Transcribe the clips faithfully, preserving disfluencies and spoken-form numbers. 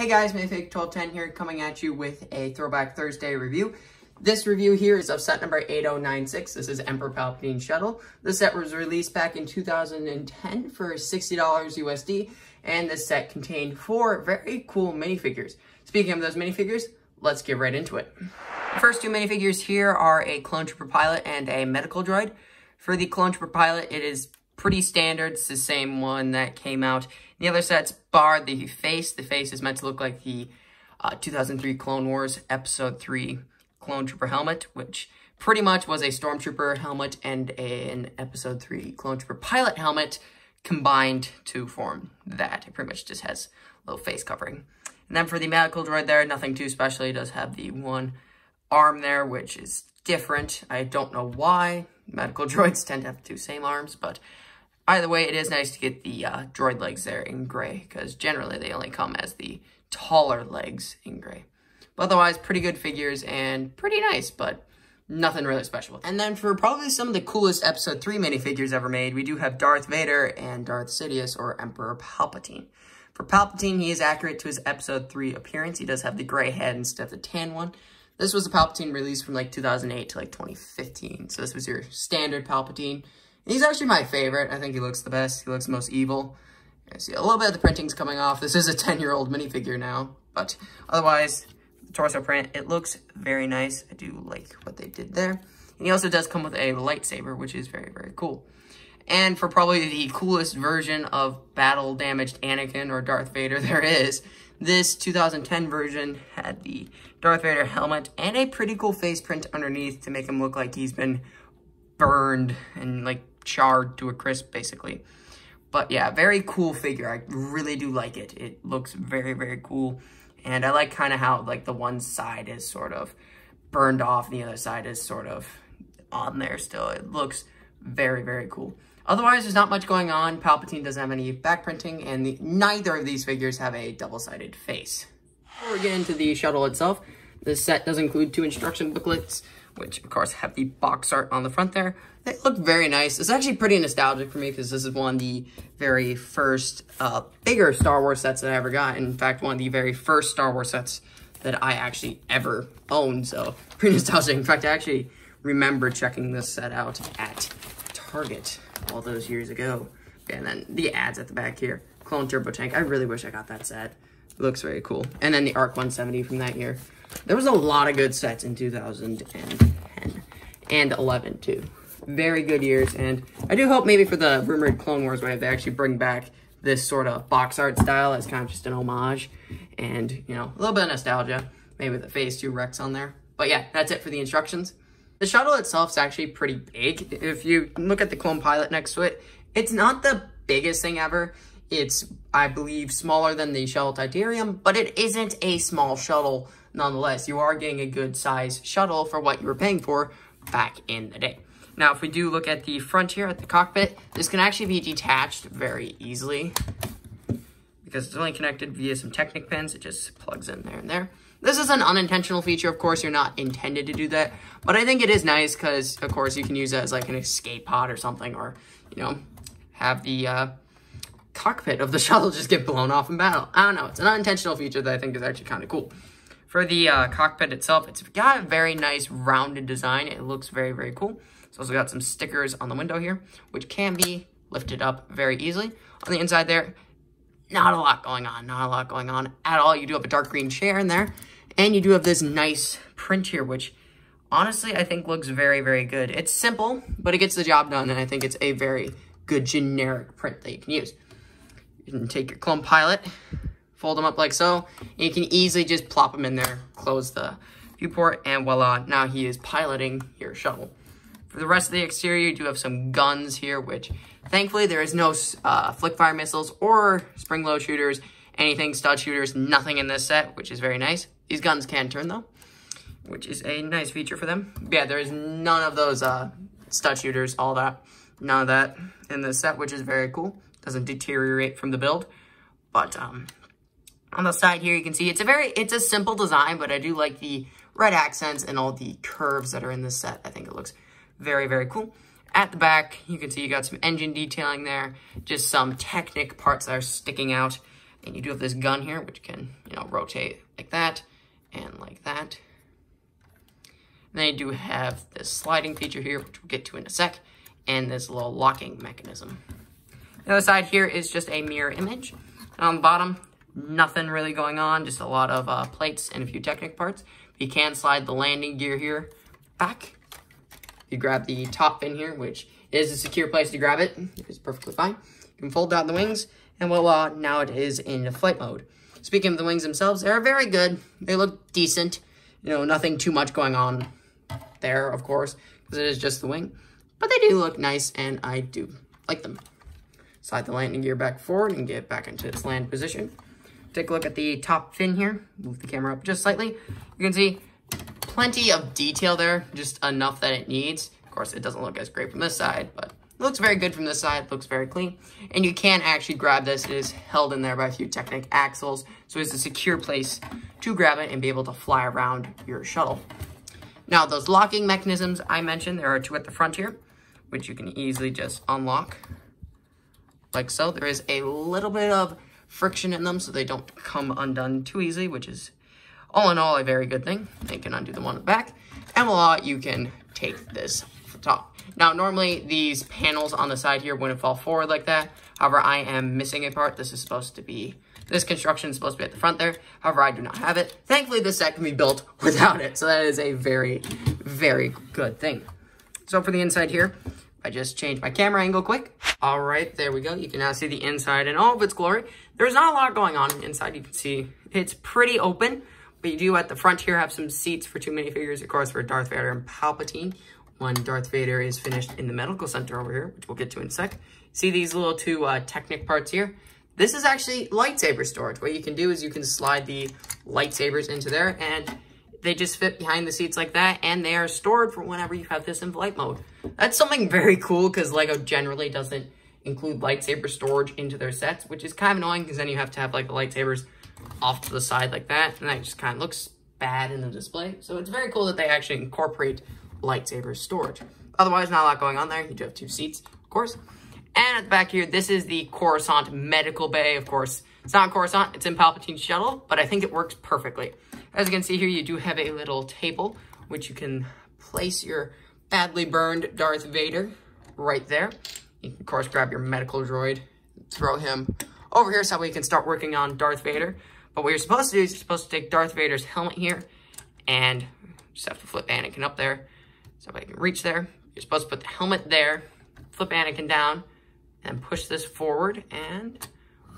Hey guys, MiniFig twelve ten here, coming at you with a Throwback Thursday review. This review here is of set number eight oh nine six. This is Emperor Palpatine Shuttle. This set was released back in two thousand ten for sixty dollars U S D, and this set contained four very cool minifigures. Speaking of those minifigures, let's get right into it. The first two minifigures here are a Clone Trooper Pilot and a Medical Droid. For the Clone Trooper Pilot, it is pretty standard. It's the same one that came out in the other sets, bar the face. The face is meant to look like the uh, two thousand three Clone Wars Episode three Clone Trooper helmet, which pretty much was a Stormtrooper helmet and a, an Episode three Clone Trooper Pilot helmet combined to form that. It pretty much just has a little face covering. And then for the Medical Droid there, nothing too special. It does have the one arm there, which is different. I don't know why. Medical Droids tend to have the two same arms, but either way, it is nice to get the uh, droid legs there in gray, because generally they only come as the taller legs in gray. But otherwise, pretty good figures and pretty nice, but nothing really special. And then for probably some of the coolest Episode three minifigures ever made, we do have Darth Vader and Darth Sidious, or Emperor Palpatine. For Palpatine, he is accurate to his Episode three appearance. He does have the gray head instead of the tan one. This was a Palpatine release from like two thousand eight to like twenty fifteen, so this was your standard Palpatine. He's actually my favorite. I think he looks the best. He looks most evil. I see a little bit of the printing's coming off. This is a ten-year-old minifigure now, but otherwise, the torso print, it looks very nice. I do like what they did there. And he also does come with a lightsaber, which is very, very cool. And for probably the coolest version of battle-damaged Anakin or Darth Vader there is, this two thousand ten version had the Darth Vader helmet and a pretty cool face print underneath to make him look like he's been burned and like charred to a crisp, basically. But yeah, very cool figure. I really do like it. It looks very, very cool. And I like kind of how like the one side is sort of burned off and the other side is sort of on there still. It looks very, very cool. Otherwise, there's not much going on. Palpatine doesn't have any back printing, and the, neither of these figures have a double-sided face. Before we get into the shuttle itself, this set does include two instruction booklets, which of course have the box art on the front there. They look very nice. It's actually pretty nostalgic for me because this is one of the very first uh, bigger Star Wars sets that I ever got. In fact, one of the very first Star Wars sets that I actually ever owned. So pretty nostalgic. In fact, I actually remember checking this set out at Target all those years ago. And then the ads at the back here. Clone Turbo Tank. I really wish I got that set. It looks very cool. And then the A R C one seventy from that year. There was a lot of good sets in two thousand ten and eleven too. Very good years, and I do hope maybe for the rumored Clone Wars wave they actually bring back this sort of box art style as kind of just an homage and, you know, a little bit of nostalgia. Maybe the Phase two Rex on there. But yeah, that's it for the instructions. The shuttle itself is actually pretty big. If you look at the Clone Pilot next to it, it's not the biggest thing ever. It's, I believe, smaller than the Shuttle Tydirium, but it isn't a small shuttle nonetheless. You are getting a good size shuttle for what you were paying for back in the day. Now, if we do look at the front here at the cockpit, this can actually be detached very easily because it's only connected via some Technic pins. It just plugs in there and there. This is an unintentional feature. Of course, you're not intended to do that, but I think it is nice because, of course, you can use it as like an escape pod or something, or, you know, have the uh, cockpit of the shuttle just get blown off in battle. I don't know. It's an unintentional feature that I think is actually kind of cool. For the uh, cockpit itself, it's got a very nice rounded design. It looks very, very cool. It's also got some stickers on the window here, which can be lifted up very easily. On the inside there, not a lot going on. Not a lot going on at all. You do have a dark green chair in there, and you do have this nice print here, which honestly I think looks very, very good. It's simple, but it gets the job done, and I think it's a very good generic print that you can use. You can take your Clone Pilot, fold them up like so, and you can easily just plop them in there, close the viewport, and voila, now he is piloting your shuttle. For the rest of the exterior, you do have some guns here, which thankfully there is no uh, flick fire missiles or spring load shooters, anything, stud shooters, nothing in this set, which is very nice. These guns can turn though, which is a nice feature for them. But yeah, there is none of those uh, stud shooters, all that, none of that in this set, which is very cool. Doesn't deteriorate from the build, but um, on the side here, you can see it's a very, it's a simple design, but I do like the red accents and all the curves that are in this set. I think it looks very, very cool. At the back, you can see you got some engine detailing there, just some Technic parts that are sticking out. And you do have this gun here, which can, you know, rotate like that and like that. And then you do have this sliding feature here, which we'll get to in a sec, and this little locking mechanism. The other side here is just a mirror image. And on the bottom, nothing really going on, just a lot of uh, plates and a few Technic parts. You can slide the landing gear here back. You grab the top fin here, which is a secure place to grab it. It's perfectly fine. You can fold down the wings, and voila, now it is in flight mode. Speaking of the wings themselves, they're very good. They look decent. You know, nothing too much going on there, of course, because it is just the wing. But they do look nice, and I do like them. Slide the landing gear back forward and get back into its land position. Take a look at the top fin here. Move the camera up just slightly. You can see plenty of detail there, just enough that it needs. Of course, it doesn't look as great from this side, but it looks very good from this side. It looks very clean. And you can actually grab this. It is held in there by a few Technic axles, so it's a secure place to grab it and be able to fly around your shuttle. Now, those locking mechanisms I mentioned, there are two at the front here, which you can easily just unlock like so. There is a little bit of friction in them so they don't come undone too easily, which is all in all a very good thing. They can undo the one at the back, and voila, you can take this off the top. Now, normally these panels on the side here wouldn't fall forward like that. However, I am missing a part. This is supposed to be, this construction is supposed to be at the front there. However, I do not have it. Thankfully, this set can be built without it, so that is a very, very good thing. So for the inside here, I just changed my camera angle quick. All right, there we go. You can now see the inside in all of its glory. There's not a lot going on inside. You can see it's pretty open, but you do at the front here have some seats for two minifigures, of course, for Darth Vader and Palpatine. When Darth Vader is finished in the medical center over here, which we'll get to in a sec. See these little two uh, Technic parts here? This is actually lightsaber storage. What you can do is you can slide the lightsabers into there, and they just fit behind the seats like that, and they are stored for whenever you have this in flight mode. That's something very cool, because Lego generally doesn't include lightsaber storage into their sets, which is kind of annoying, because then you have to have like the lightsabers off to the side like that, and that just kind of looks bad in the display. So it's very cool that they actually incorporate lightsaber storage. Otherwise, not a lot going on there. You do have two seats, of course. And at the back here, this is the Coruscant medical bay, of course. It's not Coruscant, it's in Palpatine's shuttle, but I think it works perfectly. As you can see here, you do have a little table, which you can place your badly burned Darth Vader right there. You can, of course, grab your medical droid, throw him over here so that we can start working on Darth Vader. But what you're supposed to do is you're supposed to take Darth Vader's helmet here, and just have to flip Anakin up there so I can reach there. You're supposed to put the helmet there, flip Anakin down, and push this forward, and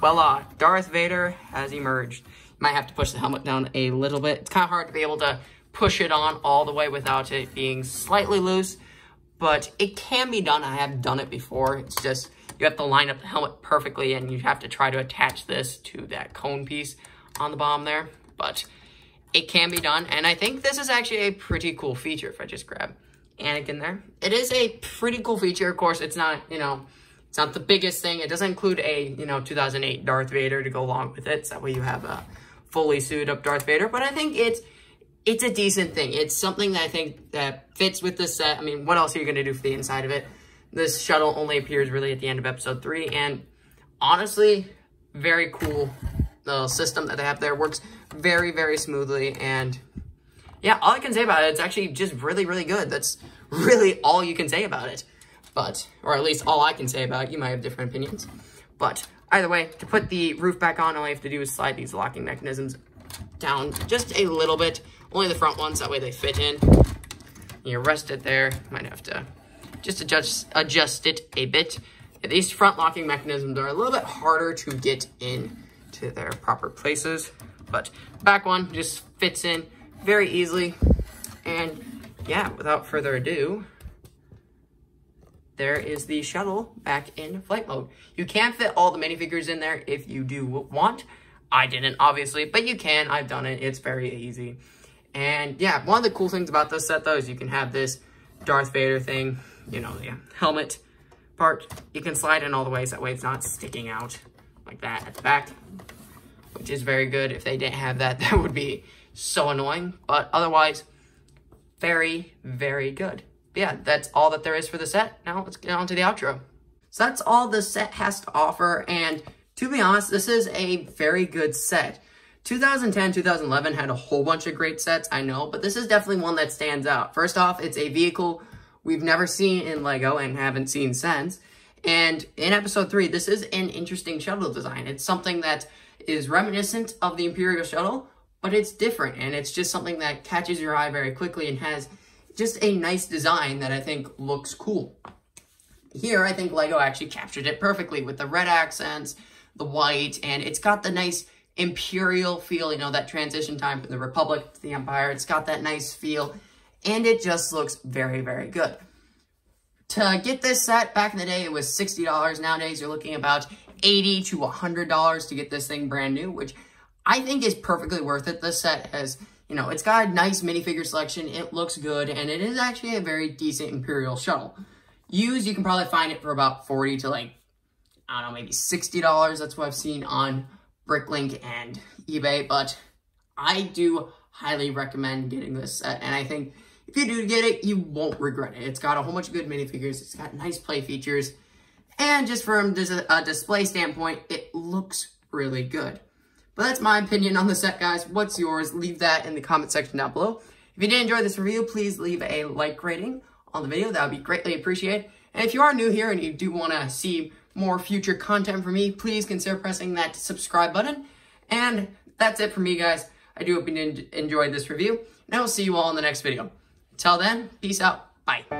voila, Darth Vader has emerged. Might have to push the helmet down a little bit. It's kind of hard to be able to push it on all the way without it being slightly loose, but it can be done. I have done it before. It's just you have to line up the helmet perfectly, and you have to try to attach this to that cone piece on the bottom there, but it can be done, and I think this is actually a pretty cool feature. If I just grab Anakin there, it is a pretty cool feature. Of course, it's not, you know, it's not the biggest thing. It doesn't include a, you know, two thousand eight Darth Vader to go along with it, so that way you have a fully suited up Darth Vader, but I think it's it's a decent thing. It's something that I think that fits with this set. I mean, what else are you going to do for the inside of it? This shuttle only appears really at the end of episode three, and honestly, very cool little system that they have there. Works very, very smoothly, and yeah, all I can say about it, it's actually just really, really good. That's really all you can say about it, but, or at least all I can say about it. You might have different opinions, but either way, to put the roof back on, all you have to do is slide these locking mechanisms down just a little bit. Only the front ones, that way they fit in. You rest it there. Might have to just adjust, adjust it a bit. These front locking mechanisms are a little bit harder to get in to their proper places, but back one just fits in very easily. And yeah, without further ado, there is the shuttle back in flight mode. You can fit all the minifigures in there if you do want. I didn't, obviously, but you can. I've done it. It's very easy. And yeah, one of the cool things about this set, though, is you can have this Darth Vader thing, you know, the helmet part. You can slide in all the ways. That way it's not sticking out like that at the back, which is very good. If they didn't have that, that would be so annoying. But otherwise, very, very good. Yeah, that's all that there is for the set. Now let's get on to the outro. So that's all the set has to offer, and To be honest, this is a very good set. twenty ten, twenty eleven had a whole bunch of great sets, I know, but this is definitely one that stands out. First off, it's a vehicle we've never seen in Lego and haven't seen since. And in episode three, this is an interesting shuttle design. It's something that is reminiscent of the Imperial shuttle, but it's different, and it's just something that catches your eye very quickly and has just a nice design that I think looks cool. Here, I think Lego actually captured it perfectly with the red accents, the white, and it's got the nice Imperial feel, you know, that transition time from the Republic to the Empire. It's got that nice feel, and it just looks very, very good. To get this set, back in the day, it was sixty dollars. Nowadays, you're looking about eighty to a hundred dollars to get this thing brand new, which I think is perfectly worth it. This set has, you know, it's got a nice minifigure selection. It looks good, and it is actually a very decent Imperial shuttle. Used, you can probably find it for about forty dollars to, like, I don't know, maybe sixty dollars. That's what I've seen on Bricklink and eBay, but I do highly recommend getting this set, and I think if you do get it, you won't regret it. It's got a whole bunch of good minifigures, it's got nice play features, and just from a display standpoint, it looks really good. But that's my opinion on the set, guys. What's yours? Leave that in the comment section down below. If you did enjoy this review, please leave a like rating on the video. That would be greatly appreciated. And if you are new here and you do want to see more future content from me, please consider pressing that subscribe button. And that's it for me, guys. I do hope you enjoyed this review, and I will see you all in the next video. Till then, peace out. Bye.